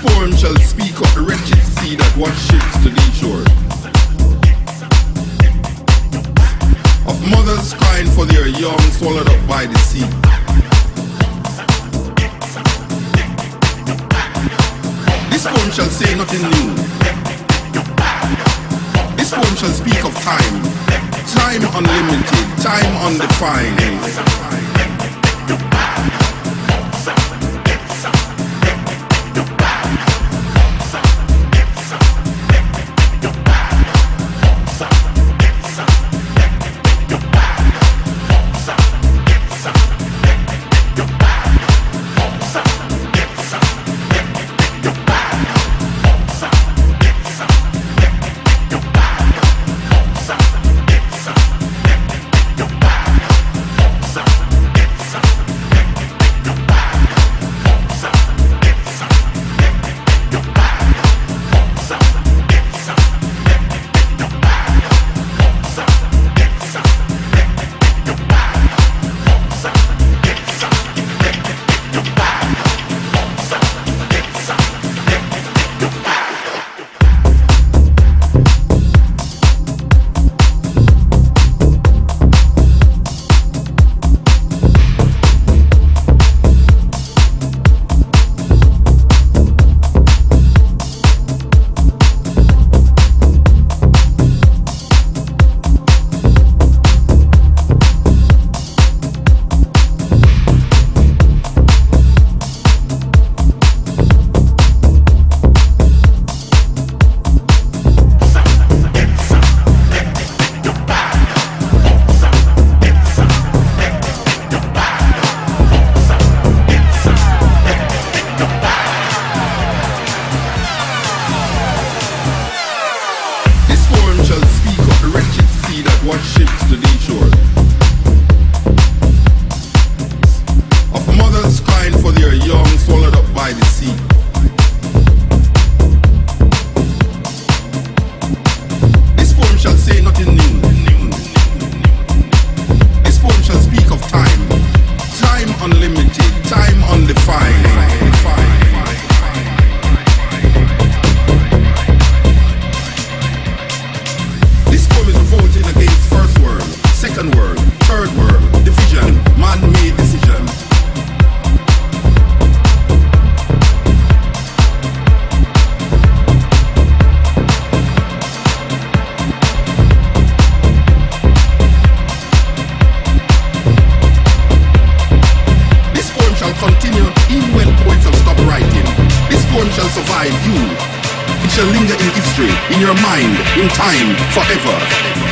storm shall speak of the wretched sea that watch ships to the shore, of mothers crying for their young swallowed up by the sea. This poem shall say nothing new. This poem shall speak of time, time unlimited, time undefined. What ships to the shore, of mothers crying for their young swallowed up by the sea. This poem shall say nothing new. This poem shall speak of time, time unlimited, time undefined. Second world, third world, division, man-made decision. This poem shall continue even when poets have stopped writing. This poem shall survive you. It shall linger in history, in your mind, in time, forever.